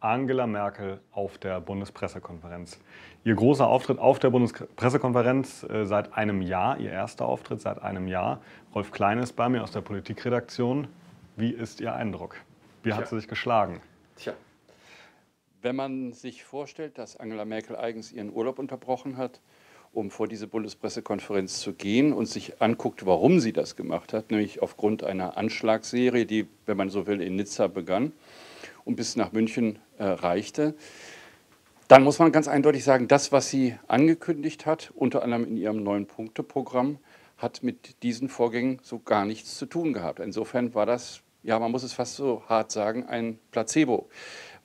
Angela Merkel auf der Bundespressekonferenz. Ihr großer Auftritt auf der Bundespressekonferenz seit einem Jahr, Ihr erster Auftritt seit einem Jahr. Rolf Kleine ist bei mir aus der Politikredaktion. Wie ist Ihr Eindruck? Wie hat sie sich geschlagen? Tja, wenn man sich vorstellt, dass Angela Merkel eigens ihren Urlaub unterbrochen hat, um vor diese Bundespressekonferenz zu gehen und sich anguckt, warum sie das gemacht hat, nämlich aufgrund einer Anschlagsserie, die, wenn man so will, in Nizza begann und bis nach München reichte, dann muss man ganz eindeutig sagen, das, was sie angekündigt hat, unter anderem in ihrem 9-Punkte-Programm, hat mit diesen Vorgängen so gar nichts zu tun gehabt. Insofern war das, ja, man muss es fast so hart sagen, ein Placebo,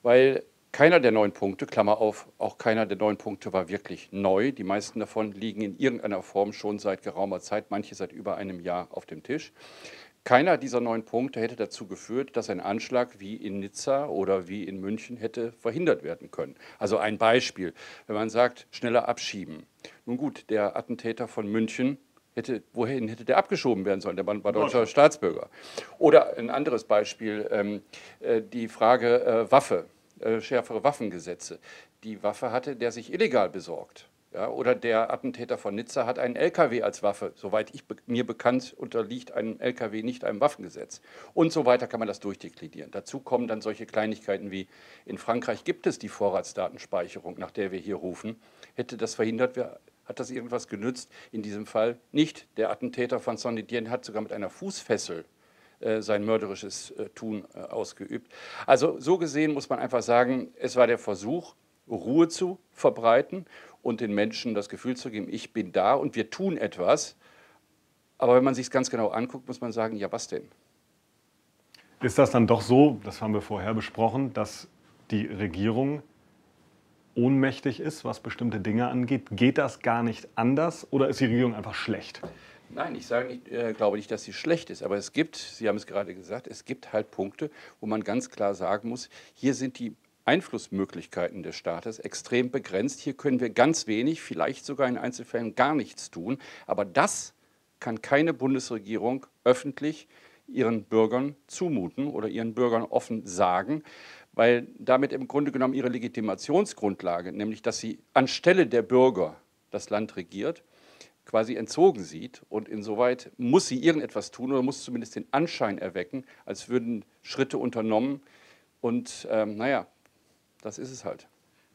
weil keiner der 9 Punkte, Klammer auf, auch keiner der 9 Punkte war wirklich neu. Die meisten davon liegen in irgendeiner Form schon seit geraumer Zeit, manche seit über einem Jahr auf dem Tisch. Keiner dieser 9 Punkte hätte dazu geführt, dass ein Anschlag wie in Nizza oder wie in München hätte verhindert werden können. Also ein Beispiel, wenn man sagt, schneller abschieben. Nun gut, der Attentäter von München, wohin hätte der abgeschoben werden sollen? Der Mann war deutscher Staatsbürger. Oder ein anderes Beispiel, die Frage Waffe. Schärfere Waffengesetze. Die Waffe hatte der sich illegal besorgt. Ja, oder der Attentäter von Nizza hat einen LKW als Waffe. Soweit mir bekannt, unterliegt ein LKW nicht einem Waffengesetz. Und so weiter kann man das durchdeklinieren. Dazu kommen dann solche Kleinigkeiten wie, in Frankreich gibt es die Vorratsdatenspeicherung, nach der wir hier rufen. Hätte das verhindert, hat das irgendwas genützt? In diesem Fall nicht. Der Attentäter von Saint-Étienne hat sogar mit einer Fußfessel sein mörderisches Tun ausgeübt. Also so gesehen muss man einfach sagen, es war der Versuch, Ruhe zu verbreiten und den Menschen das Gefühl zu geben, ich bin da und wir tun etwas. Aber wenn man sich es ganz genau anguckt, muss man sagen, ja, was denn? Ist das dann doch so, das haben wir vorher besprochen, dass die Regierung ohnmächtig ist, was bestimmte Dinge angeht? Geht das gar nicht anders oder ist die Regierung einfach schlecht? Nein, ich sage nicht, glaube nicht, dass sie schlecht ist, aber es gibt, Sie haben es gerade gesagt, es gibt halt Punkte, wo man ganz klar sagen muss, hier sind die Einflussmöglichkeiten des Staates extrem begrenzt, hier können wir ganz wenig, vielleicht sogar in Einzelfällen gar nichts tun, aber das kann keine Bundesregierung öffentlich ihren Bürgern zumuten oder ihren Bürgern offen sagen, weil damit im Grunde genommen ihre Legitimationsgrundlage, nämlich dass sie anstelle der Bürger das Land regiert, quasi entzogen sieht und insoweit muss sie irgendetwas tun oder muss zumindest den Anschein erwecken, als würden Schritte unternommen und naja, das ist es halt.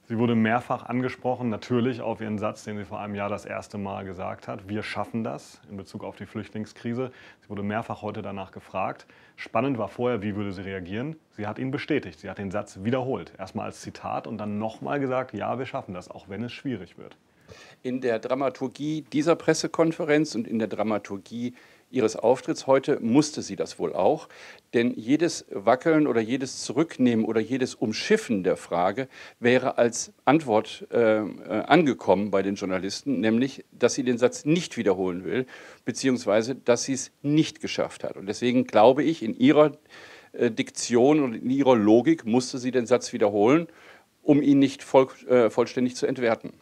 Sie wurde mehrfach angesprochen, natürlich auf Ihren Satz, den sie vor einem Jahr das erste Mal gesagt hat, wir schaffen das in Bezug auf die Flüchtlingskrise. Sie wurde mehrfach heute danach gefragt. Spannend war vorher, wie würde sie reagieren? Sie hat ihn bestätigt, sie hat den Satz wiederholt, erstmal als Zitat und dann nochmal gesagt, ja, wir schaffen das, auch wenn es schwierig wird. In der Dramaturgie dieser Pressekonferenz und in der Dramaturgie ihres Auftritts heute musste sie das wohl auch, denn jedes Wackeln oder jedes Zurücknehmen oder jedes Umschiffen der Frage wäre als Antwort angekommen bei den Journalisten, nämlich, dass sie den Satz nicht wiederholen will, beziehungsweise, dass sie es nicht geschafft hat. Und deswegen glaube ich, in ihrer Diktion und in ihrer Logik musste sie den Satz wiederholen, um ihn nicht vollständig zu entwerten.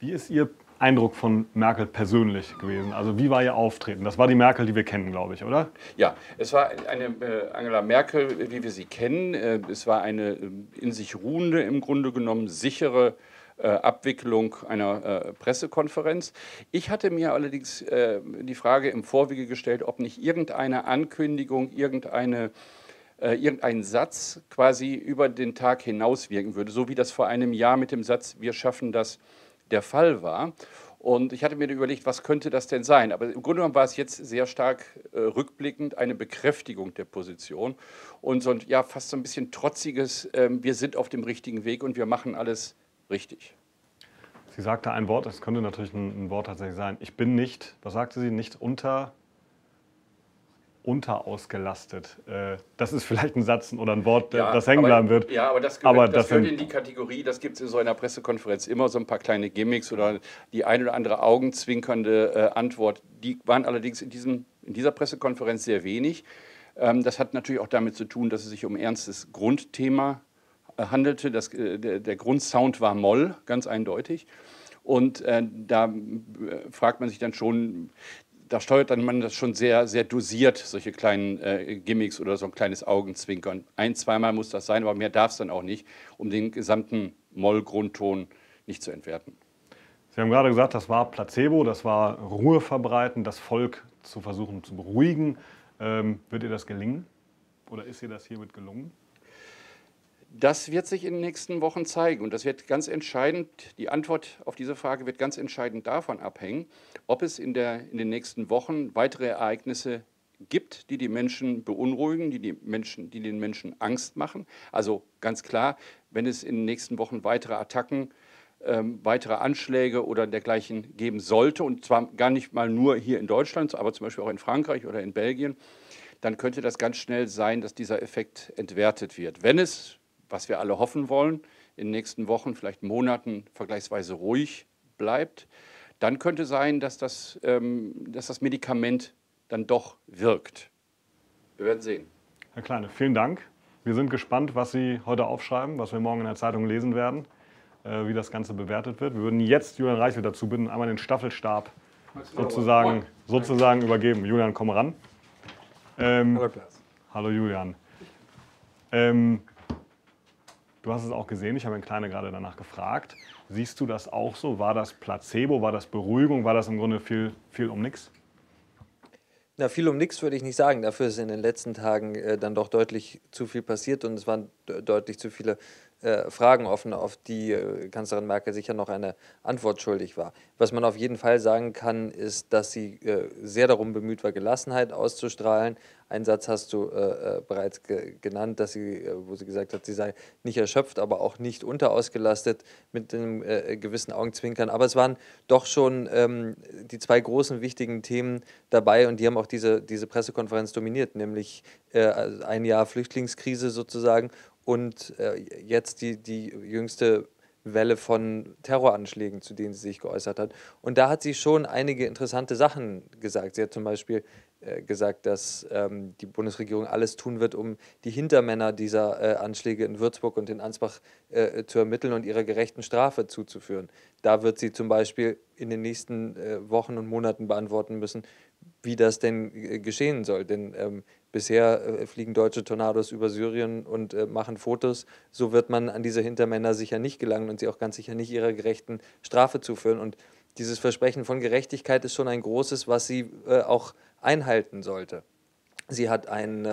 Wie ist Ihr Eindruck von Merkel persönlich gewesen? Also wie war Ihr Auftreten? Das war die Merkel, die wir kennen, glaube ich, oder? Ja, es war eine Angela Merkel, wie wir sie kennen. Es war eine in sich ruhende, im Grunde genommen sichere Abwicklung einer Pressekonferenz. Ich hatte mir allerdings die Frage im Vorwege gestellt, ob nicht irgendeine Ankündigung, irgendein Satz quasi über den Tag hinauswirken würde, so wie das vor einem Jahr mit dem Satz, wir schaffen das, der Fall war. Und ich hatte mir überlegt, was könnte das denn sein? Aber im Grunde genommen war es jetzt sehr stark rückblickend eine Bekräftigung der Position und so ein, ja, fast so ein bisschen trotziges, wir sind auf dem richtigen Weg und wir machen alles richtig. Sie sagte ein Wort, das könnte natürlich ein Wort tatsächlich sein. Ich bin nicht, was sagte sie, nicht unterausgelastet. Das ist vielleicht ein Satz oder ein Wort, ja, das hängen bleiben wird. Ja, aber das gehört in die Kategorie, das gibt es in so einer Pressekonferenz immer, so ein paar kleine Gimmicks oder die ein oder andere augenzwinkernde Antwort. Die waren allerdings in dieser Pressekonferenz sehr wenig. Das hat natürlich auch damit zu tun, dass es sich um ein ernstes Grundthema handelte. Der Grundsound war Moll, ganz eindeutig. Und da fragt man sich dann schon, da steuert dann man das schon sehr, sehr dosiert, solche kleinen Gimmicks oder so ein kleines Augenzwinkern. Ein-, zweimal muss das sein, aber mehr darf es dann auch nicht, um den gesamten Moll-Grundton nicht zu entwerten. Sie haben gerade gesagt, das war Placebo, das war Ruhe verbreiten, das Volk zu versuchen zu beruhigen. Wird ihr das gelingen oder ist ihr das hiermit gelungen? Das wird sich in den nächsten Wochen zeigen und das wird ganz entscheidend, die Antwort auf diese Frage wird ganz entscheidend davon abhängen, ob es in den nächsten Wochen weitere Ereignisse gibt, die die Menschen beunruhigen, die den Menschen Angst machen. Also ganz klar, wenn es in den nächsten Wochen weitere Attacken, weitere Anschläge oder dergleichen geben sollte, und zwar gar nicht mal nur hier in Deutschland, aber zum Beispiel auch in Frankreich oder in Belgien, dann könnte das ganz schnell sein, dass dieser Effekt entwertet wird. Wenn es, was wir alle hoffen wollen, in den nächsten Wochen, vielleicht Monaten vergleichsweise ruhig bleibt, dann könnte sein, dass das Medikament dann doch wirkt. Wir werden sehen. Herr Kleine, vielen Dank. Wir sind gespannt, was Sie heute aufschreiben, was wir morgen in der Zeitung lesen werden, wie das Ganze bewertet wird. Wir würden jetzt Julian Reichelt dazu bitten, einmal den Staffelstab sozusagen übergeben. Julian, komm ran. Hallo Klaas. Hallo Julian. Du hast es auch gesehen, ich habe den Kleinen gerade danach gefragt. Siehst du das auch so? War das Placebo, war das Beruhigung, war das im Grunde viel um nichts? Na, viel um nichts würde ich nicht sagen. Dafür ist in den letzten Tagen dann doch deutlich zu viel passiert und es waren deutlich zu viele Fragen offen, auf die Kanzlerin Merkel sicher noch eine Antwort schuldig war. Was man auf jeden Fall sagen kann, ist, dass sie sehr darum bemüht war, Gelassenheit auszustrahlen. Einen Satz hast du bereits genannt, dass sie, wo sie gesagt hat, sie sei nicht erschöpft, aber auch nicht unterausgelastet, mit einem gewissen Augenzwinkern. Aber es waren doch schon die zwei großen wichtigen Themen dabei und die haben auch diese Pressekonferenz dominiert, nämlich ein Jahr Flüchtlingskrise sozusagen und jetzt die jüngste Welle von Terroranschlägen, zu denen sie sich geäußert hat. Und da hat sie schon einige interessante Sachen gesagt. Sie hat zum Beispiel gesagt, dass die Bundesregierung alles tun wird, um die Hintermänner dieser Anschläge in Würzburg und in Ansbach zu ermitteln und ihrer gerechten Strafe zuzuführen. Da wird sie zum Beispiel in den nächsten Wochen und Monaten beantworten müssen, wie das denn geschehen soll. Denn bisher fliegen deutsche Tornados über Syrien und machen Fotos. So wird man an diese Hintermänner sicher nicht gelangen und sie auch ganz sicher nicht ihrer gerechten Strafe zuführen. Und dieses Versprechen von Gerechtigkeit ist schon ein großes, was sie auch einhalten sollte. Sie hat einen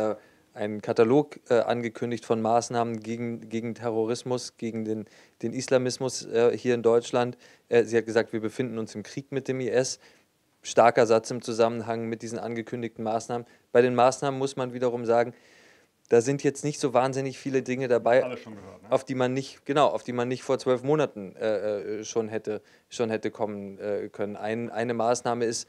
Katalog angekündigt von Maßnahmen gegen Terrorismus, gegen den Islamismus hier in Deutschland. Sie hat gesagt, wir befinden uns im Krieg mit dem IS. Starker Satz im Zusammenhang mit diesen angekündigten Maßnahmen. Bei den Maßnahmen muss man wiederum sagen, da sind jetzt nicht so wahnsinnig viele Dinge dabei, alle schon gehört, ne? auf die man nicht vor 12 Monaten schon hätte kommen können. Eine Maßnahme ist,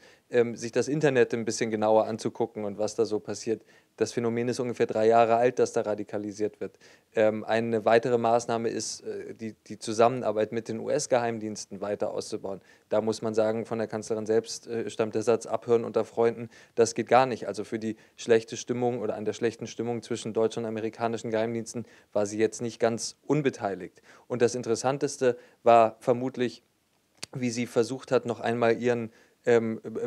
sich das Internet ein bisschen genauer anzugucken und was da so passiert. Das Phänomen ist ungefähr 3 Jahre alt, dass da radikalisiert wird. Eine weitere Maßnahme ist, die Zusammenarbeit mit den US-Geheimdiensten weiter auszubauen. Da muss man sagen, von der Kanzlerin selbst stammt der Satz, abhören unter Freunden, das geht gar nicht. Also für die schlechte Stimmung oder an der schlechten Stimmung zwischen deutschen und amerikanischen Geheimdiensten war sie jetzt nicht ganz unbeteiligt. Und das Interessanteste war vermutlich, wie sie versucht hat, noch einmal ihren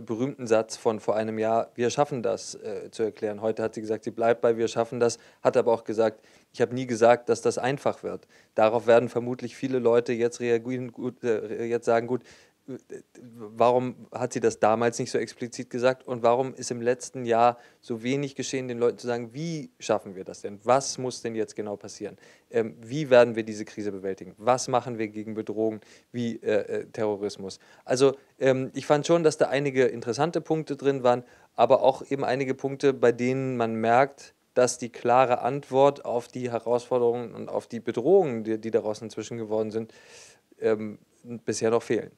berühmten Satz von vor einem Jahr, wir schaffen das, zu erklären. Heute hat sie gesagt, sie bleibt bei wir schaffen das, hat aber auch gesagt, ich habe nie gesagt, dass das einfach wird. Darauf werden vermutlich viele Leute jetzt reagieren, jetzt sagen, gut, warum hat sie das damals nicht so explizit gesagt und warum ist im letzten Jahr so wenig geschehen, den Leuten zu sagen, wie schaffen wir das denn? Was muss denn jetzt genau passieren? Wie werden wir diese Krise bewältigen? Was machen wir gegen Bedrohungen wie Terrorismus? Also ich fand schon, dass da einige interessante Punkte drin waren, aber auch eben einige Punkte, bei denen man merkt, dass die klare Antwort auf die Herausforderungen und auf die Bedrohungen, die daraus inzwischen geworden sind, bisher noch fehlen.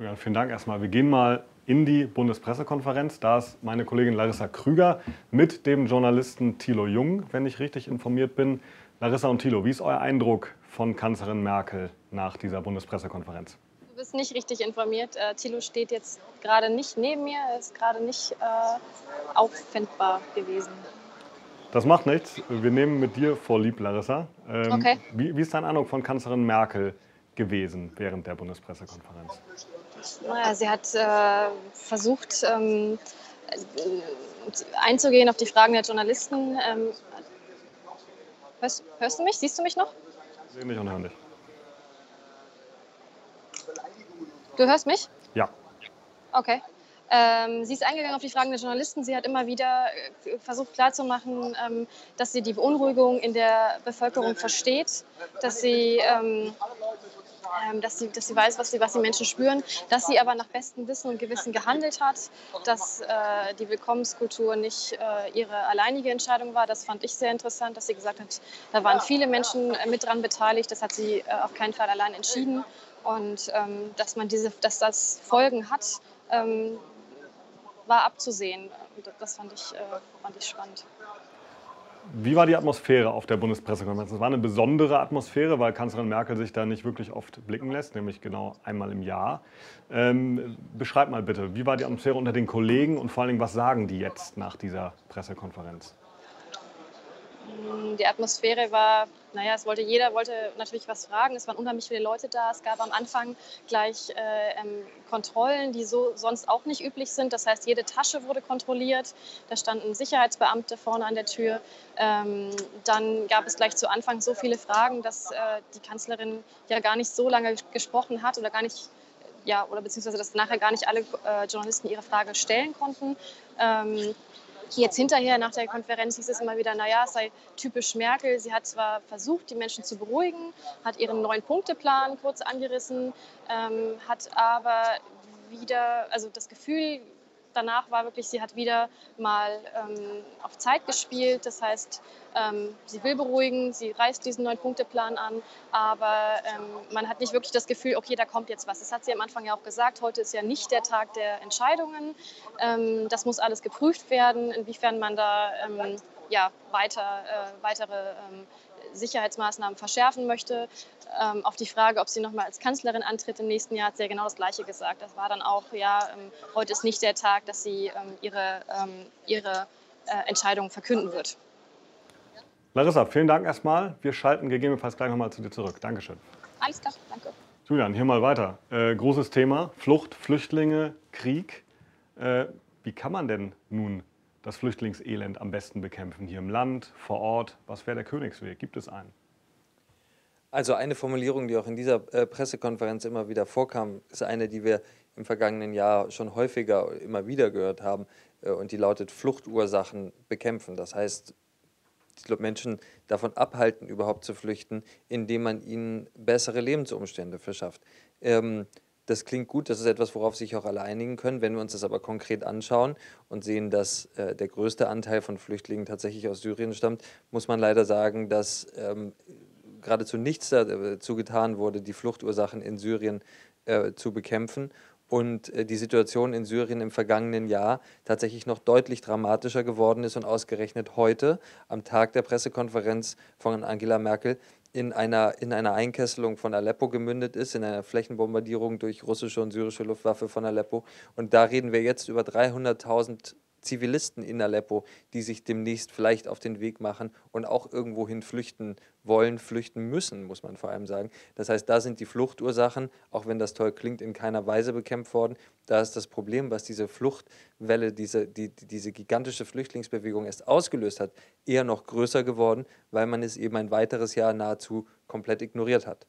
Ja, vielen Dank erstmal. Wir gehen mal in die Bundespressekonferenz. Da ist meine Kollegin Larissa Krüger mit dem Journalisten Tilo Jung, wenn ich richtig informiert bin. Larissa und Tilo, wie ist euer Eindruck von Kanzlerin Merkel nach dieser Bundespressekonferenz? Du bist nicht richtig informiert. Tilo steht jetzt gerade nicht neben mir, er ist gerade nicht auffindbar gewesen. Das macht nichts. Wir nehmen mit dir vorlieb, Larissa. Okay. Wie ist dein Eindruck von Kanzlerin Merkel gewesen während der Bundespressekonferenz? Naja, sie hat versucht einzugehen auf die Fragen der Journalisten. Hörst du mich? Siehst du mich noch? Ich sehe mich und höre dich. Du hörst mich? Ja. Okay. Sie ist eingegangen auf die Fragen der Journalisten. Sie hat immer wieder versucht klarzumachen, dass sie die Beunruhigung in der Bevölkerung versteht, dass sie weiß, was die Menschen spüren, dass sie aber nach bestem Wissen und Gewissen gehandelt hat, dass die Willkommenskultur nicht ihre alleinige Entscheidung war. Das fand ich sehr interessant, dass sie gesagt hat, da waren viele Menschen mit dran beteiligt. Das hat sie auf keinen Fall allein entschieden. Und dass das Folgen hat, war abzusehen. Das fand ich spannend. Wie war die Atmosphäre auf der Bundespressekonferenz? Es war eine besondere Atmosphäre, weil Kanzlerin Merkel sich da nicht wirklich oft blicken lässt, nämlich genau einmal im Jahr. Beschreib mal bitte, wie war die Atmosphäre unter den Kollegen und vor allen Dingen, was sagen die jetzt nach dieser Pressekonferenz? Die Atmosphäre war, naja, jeder wollte natürlich was fragen. Es waren unheimlich viele Leute da. Es gab am Anfang gleich Kontrollen, die sonst auch nicht üblich sind. Das heißt, jede Tasche wurde kontrolliert. Da standen Sicherheitsbeamte vorne an der Tür. Dann gab es gleich zu Anfang so viele Fragen, dass die Kanzlerin ja gar nicht so lange gesprochen hat oder gar nicht, ja, oder beziehungsweise dass nachher gar nicht alle Journalisten ihre Frage stellen konnten. Jetzt hinterher, nach der Konferenz, hieß es immer wieder, naja, es sei typisch Merkel. Sie hat zwar versucht, die Menschen zu beruhigen, hat ihren 9-Punkte-Plan kurz angerissen, hat aber wieder, also das Gefühl danach war wirklich, sie hat wieder mal auf Zeit gespielt. Das heißt, sie will beruhigen, sie reißt diesen 9-Punkte-Plan an, aber man hat nicht wirklich das Gefühl, okay, da kommt jetzt was. Das hat sie am Anfang ja auch gesagt, heute ist ja nicht der Tag der Entscheidungen. Das muss alles geprüft werden, inwiefern man da ja, weitere Sicherheitsmaßnahmen verschärfen möchte. Auf die Frage, ob sie nochmal als Kanzlerin antritt im nächsten Jahr, hat sie ja genau das Gleiche gesagt. Das war dann auch, ja, heute ist nicht der Tag, dass sie ihre Entscheidung verkünden wird. Larissa, vielen Dank erstmal. Wir schalten gegebenenfalls gleich nochmal zu dir zurück. Dankeschön. Alles klar, danke. Julian, hier mal weiter. Großes Thema, Flucht, Flüchtlinge, Krieg. Wie kann man denn nun das Flüchtlingselend am besten bekämpfen? Hier im Land, vor Ort, was wäre der Königsweg? Gibt es einen? Also eine Formulierung, die auch in dieser Pressekonferenz immer wieder vorkam, ist eine, die wir im vergangenen Jahr schon häufiger immer wieder gehört haben und die lautet: Fluchtursachen bekämpfen. Das heißt, die Menschen davon abhalten, überhaupt zu flüchten, indem man ihnen bessere Lebensumstände verschafft. Das klingt gut, das ist etwas, worauf sich auch alle einigen können. Wenn wir uns das aber konkret anschauen und sehen, dass der größte Anteil von Flüchtlingen tatsächlich aus Syrien stammt, muss man leider sagen, dass geradezu nichts dazu getan wurde, die Fluchtursachen in Syrien zu bekämpfen. Und die Situation in Syrien im vergangenen Jahr tatsächlich noch deutlich dramatischer geworden ist und ausgerechnet heute, am Tag der Pressekonferenz von Angela Merkel, in einer Einkesselung von Aleppo gemündet ist, in einer Flächenbombardierung durch russische und syrische Luftwaffe von Aleppo. Und da reden wir jetzt über 300.000 Zivilisten in Aleppo, die sich demnächst vielleicht auf den Weg machen und auch irgendwohin flüchten wollen, flüchten müssen, muss man vor allem sagen. Das heißt, da sind die Fluchtursachen, auch wenn das toll klingt, in keiner Weise bekämpft worden. Da ist das Problem, was diese Fluchtwelle, diese gigantische Flüchtlingsbewegung erst ausgelöst hat, eher noch größer geworden, weil man es eben ein weiteres Jahr nahezu komplett ignoriert hat.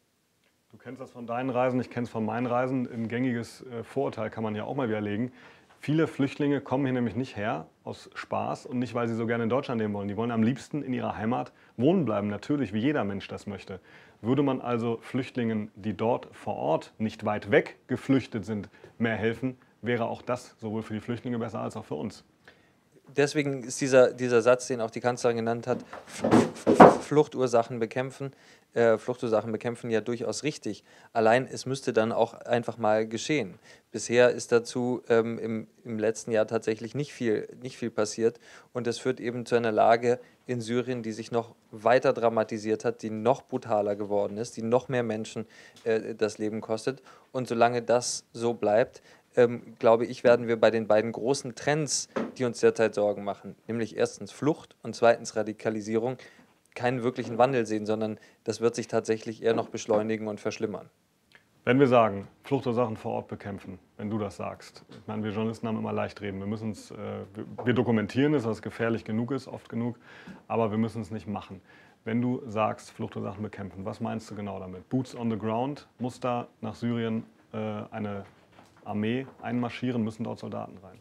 Du kennst das von deinen Reisen, ich kenne es von meinen Reisen. Ein gängiges Vorurteil kann man ja auch mal widerlegen. Viele Flüchtlinge kommen hier nämlich nicht her aus Spaß und nicht, weil sie so gerne in Deutschland leben wollen. Die wollen am liebsten in ihrer Heimat wohnen bleiben, natürlich, wie jeder Mensch das möchte. Würde man also Flüchtlingen, die dort vor Ort nicht weit weg geflüchtet sind, mehr helfen, wäre auch das sowohl für die Flüchtlinge besser als auch für uns. Deswegen ist dieser Satz, den auch die Kanzlerin genannt hat, Fluchtursachen bekämpfen, ja durchaus richtig. Allein es müsste dann auch einfach mal geschehen. Bisher ist dazu im letzten Jahr tatsächlich nicht viel passiert. Und das führt eben zu einer Lage in Syrien, die sich noch weiter dramatisiert hat, die noch brutaler geworden ist, die noch mehr Menschen das Leben kostet. Und solange das so bleibt, glaube ich, werden wir bei den beiden großen Trends, die uns derzeit Sorgen machen, nämlich erstens Flucht und zweitens Radikalisierung, keinen wirklichen Wandel sehen, sondern das wird sich tatsächlich eher noch beschleunigen und verschlimmern. Wenn wir sagen, Fluchtursachen vor Ort bekämpfen, wenn du das sagst, ich meine, wir Journalisten haben immer leicht reden, wir dokumentieren es, dass es gefährlich genug ist, oft genug, aber wir müssen es nicht machen. Wenn du sagst, Fluchtursachen bekämpfen, was meinst du genau damit? Boots on the ground, muss da nach Syrien eine Armee einmarschieren, müssen dort Soldaten rein?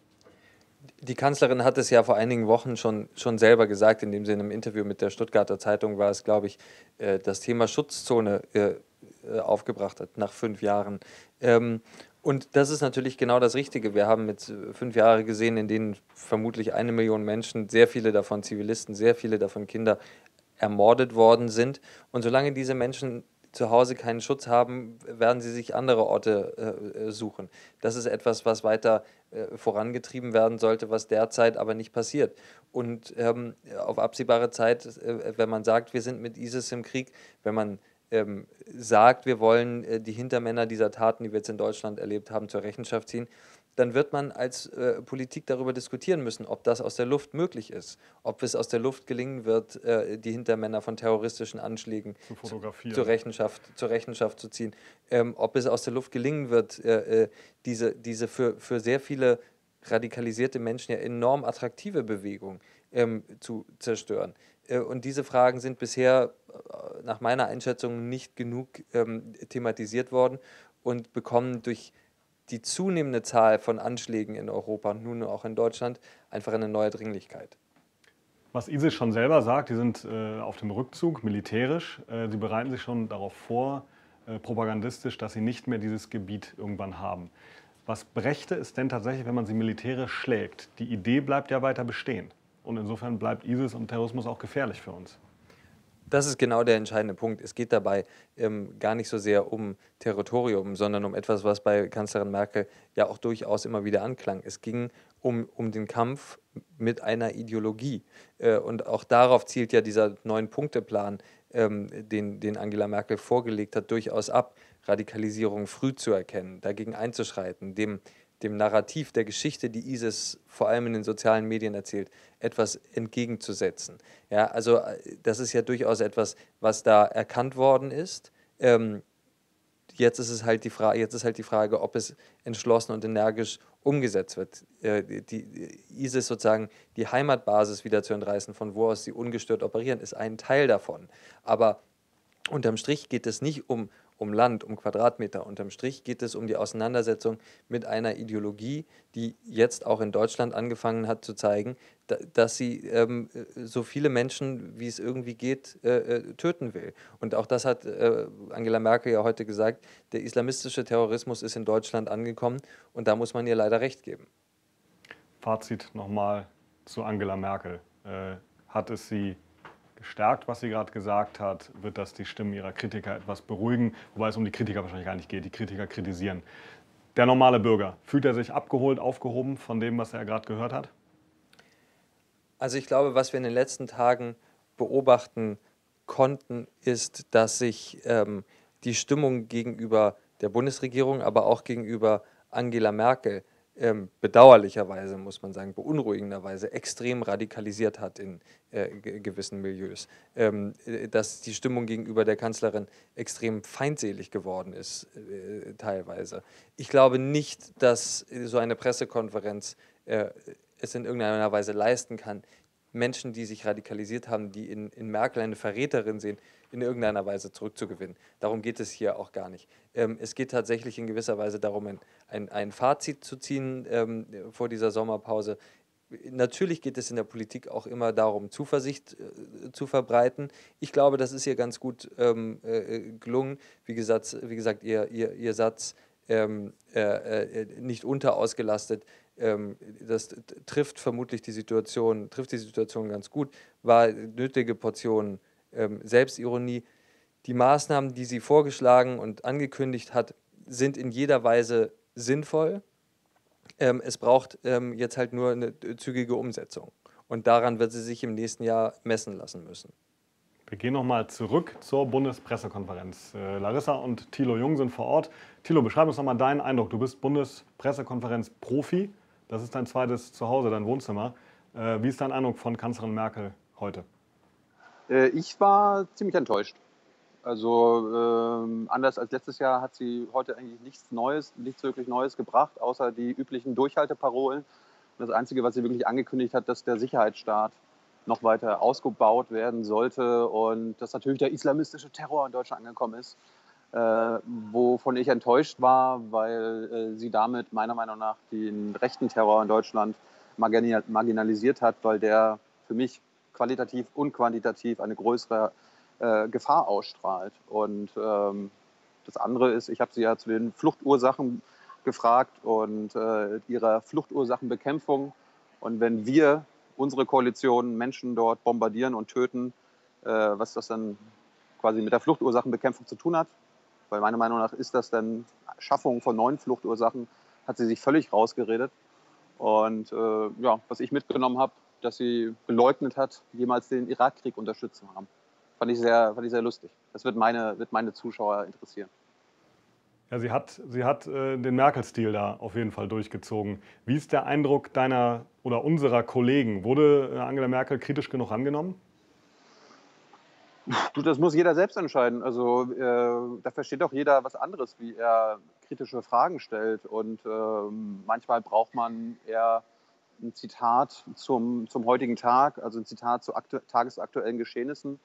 Die Kanzlerin hat es ja vor einigen Wochen schon selber gesagt, indem sie in einem Interview mit der Stuttgarter Zeitung war es, glaube ich, das Thema Schutzzone aufgebracht hat, nach 5 Jahren. Und das ist natürlich genau das Richtige. Wir haben jetzt 5 Jahre gesehen, in denen vermutlich 1 Million Menschen, sehr viele davon Zivilisten, sehr viele davon Kinder, ermordet worden sind. Und solange diese Menschen zu Hause keinen Schutz haben, werden sie sich andere Orte suchen. Das ist etwas, was weiter vorangetrieben werden sollte, was derzeit aber nicht passiert. Und auf absehbare Zeit, wenn man sagt, wir sind mit ISIS im Krieg, wenn man sagt, wir wollen die Hintermänner dieser Taten, die wir jetzt in Deutschland erlebt haben, zur Rechenschaft ziehen, dann wird man als Politik darüber diskutieren müssen, ob das aus der Luft möglich ist, ob es aus der Luft gelingen wird, die Hintermänner von terroristischen Anschlägen zu fotografieren, zur Rechenschaft zu ziehen, ob es aus der Luft gelingen wird, diese für sehr viele radikalisierte Menschen ja enorm attraktive Bewegung zu zerstören. Und diese Fragen sind bisher nach meiner Einschätzung nicht genug thematisiert worden und bekommen durch die zunehmende Zahl von Anschlägen in Europa und nun auch in Deutschland einfach eine neue Dringlichkeit. Was ISIS schon selber sagt, die sind auf dem Rückzug militärisch. Sie bereiten sich schon darauf vor, propagandistisch, dass sie nicht mehr dieses Gebiet irgendwann haben. Was brächte es denn tatsächlich, wenn man sie militärisch schlägt? Die Idee bleibt ja weiter bestehen. Und insofern bleibt ISIS und Terrorismus auch gefährlich für uns. Das ist genau der entscheidende Punkt. Es geht dabei gar nicht so sehr um Territorium, sondern um etwas, was bei Kanzlerin Merkel ja auch durchaus immer wieder anklang. Es ging um den Kampf mit einer Ideologie. Und auch darauf zielt ja dieser 9-Punkte-Plan, den Angela Merkel vorgelegt hat, durchaus ab, Radikalisierung früh zu erkennen, dagegen einzuschreiten, dem Narrativ der Geschichte, die ISIS vor allem in den sozialen Medien erzählt, etwas entgegenzusetzen. Ja, also das ist ja durchaus etwas, was da erkannt worden ist. Jetzt ist halt die Frage, ob es entschlossen und energisch umgesetzt wird. Die ISIS sozusagen die Heimatbasis wieder zu entreißen, von wo aus sie ungestört operieren, ist ein Teil davon. Aber unterm Strich geht es nicht um Land, um Quadratmeter. Unterm Strich geht es um die Auseinandersetzung mit einer Ideologie, die jetzt auch in Deutschland angefangen hat zu zeigen, dass sie so viele Menschen, wie es irgendwie geht, töten will. Und auch das hat Angela Merkel ja heute gesagt, der islamistische Terrorismus ist in Deutschland angekommen und da muss man ihr leider recht geben. Fazit nochmal zu Angela Merkel. Hat es sie gestärkt, was sie gerade gesagt hat, wird das die Stimmen ihrer Kritiker etwas beruhigen, wobei es um die Kritiker wahrscheinlich gar nicht geht, die Kritiker kritisieren. Der normale Bürger, fühlt er sich abgeholt, aufgehoben von dem, was er gerade gehört hat? Also ich glaube, was wir in den letzten Tagen beobachten konnten, ist, dass sich die Stimmung gegenüber der Bundesregierung, aber auch gegenüber Angela Merkel bedauerlicherweise, muss man sagen, beunruhigenderweise extrem radikalisiert hat in gewissen Milieus. Dass die Stimmung gegenüber der Kanzlerin extrem feindselig geworden ist, teilweise. Ich glaube nicht, dass so eine Pressekonferenz es in irgendeiner Weise leisten kann, Menschen, die sich radikalisiert haben, die in Merkel eine Verräterin sehen, in irgendeiner Weise zurückzugewinnen. Darum geht es hier auch gar nicht. Es geht tatsächlich in gewisser Weise darum, ein Fazit zu ziehen vor dieser Sommerpause. Natürlich geht es in der Politik auch immer darum, Zuversicht zu verbreiten. Ich glaube, das ist hier ganz gut gelungen. Wie gesagt, ihr Satz, nicht unterausgelastet, das trifft die Situation ganz gut, war nötige Portion Selbstironie. Die Maßnahmen, die sie vorgeschlagen und angekündigt hat, sind in jeder Weise sinnvoll. Es braucht jetzt halt nur eine zügige Umsetzung. Und daran wird sie sich im nächsten Jahr messen lassen müssen. Wir gehen nochmal zurück zur Bundespressekonferenz. Larissa und Tilo Jung sind vor Ort. Tilo, beschreib uns nochmal deinen Eindruck. Du bist Bundespressekonferenz-Profi. Das ist dein zweites Zuhause, dein Wohnzimmer. Wie ist dein Eindruck von Kanzlerin Merkel heute? Ich war ziemlich enttäuscht. Also anders als letztes Jahr hat sie heute eigentlich nichts wirklich Neues gebracht, außer die üblichen Durchhalteparolen. Und das Einzige, was sie wirklich angekündigt hat, dass der Sicherheitsstaat noch weiter ausgebaut werden sollte und dass natürlich der islamistische Terror in Deutschland angekommen ist, wovon ich enttäuscht war, weil sie damit meiner Meinung nach den rechten Terror in Deutschland marginalisiert hat, weil der für mich qualitativ und quantitativ eine größere Gefahr ausstrahlt. Und das andere ist, ich habe sie ja zu den Fluchtursachen gefragt und ihrer Fluchtursachenbekämpfung. Und wenn wir, unsere Koalition, Menschen dort bombardieren und töten, was das dann quasi mit der Fluchtursachenbekämpfung zu tun hat, weil meiner Meinung nach ist das dann Schaffung von neuen Fluchtursachen, hat sie sich völlig rausgeredet. Und ja, was ich mitgenommen habe, dass sie geleugnet hat, jemals den Irakkrieg unterstützt zu haben. Fand ich sehr lustig. Das wird meine Zuschauer interessieren. Ja, sie hat den Merkel-Stil da auf jeden Fall durchgezogen. Wie ist der Eindruck deiner oder unserer Kollegen? Wurde Angela Merkel kritisch genug angenommen? Du, das muss jeder selbst entscheiden. Also da versteht doch jeder was anderes, wie er kritische Fragen stellt. Und manchmal braucht man eher ein Zitat zum heutigen Tag, also ein Zitat zu tagesaktuellen Geschehnissen.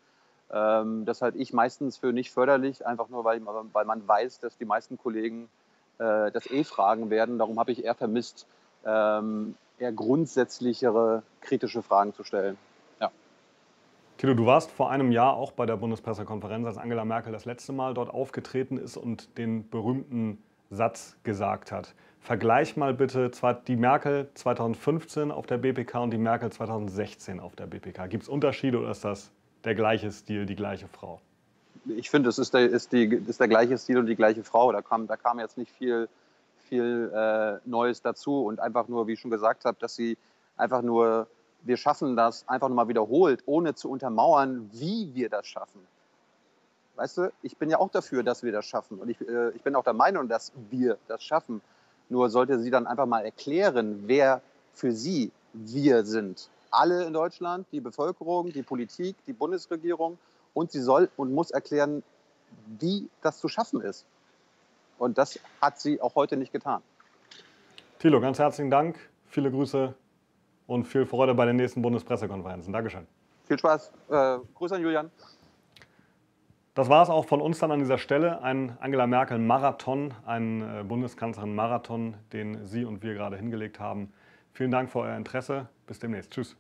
Das halte ich meistens für nicht förderlich, einfach nur, weil man weiß, dass die meisten Kollegen das fragen werden. Darum habe ich eher vermisst, eher grundsätzlichere kritische Fragen zu stellen. Ja. Tilo, du warst vor einem Jahr auch bei der Bundespressekonferenz, als Angela Merkel das letzte Mal dort aufgetreten ist und den berühmten Satz gesagt hat. Vergleich mal bitte die Merkel 2015 auf der BPK und die Merkel 2016 auf der BPK. Gibt es Unterschiede oder ist das der gleiche Stil, die gleiche Frau? Ich finde, es ist der gleiche Stil und die gleiche Frau. Da kam jetzt nicht viel Neues dazu. Und einfach nur, wie ich schon gesagt habe, dass sie einfach nur, wir schaffen das, einfach nur mal wiederholt, ohne zu untermauern, wie wir das schaffen. Weißt du, ich bin ja auch dafür, dass wir das schaffen. Und ich bin auch der Meinung, dass wir das schaffen. Nur sollte sie dann einfach mal erklären, wer für sie wir sind. Alle in Deutschland, die Bevölkerung, die Politik, die Bundesregierung. Und sie soll und muss erklären, wie das zu schaffen ist. Und das hat sie auch heute nicht getan. Tilo, ganz herzlichen Dank, viele Grüße und viel Freude bei den nächsten Bundespressekonferenzen. Dankeschön. Viel Spaß. Grüße an Julian. Das war es auch von uns dann an dieser Stelle. Ein Angela Merkel-Marathon, ein Bundeskanzlerin-Marathon, den Sie und wir gerade hingelegt haben. Vielen Dank für euer Interesse. Bis demnächst. Tschüss.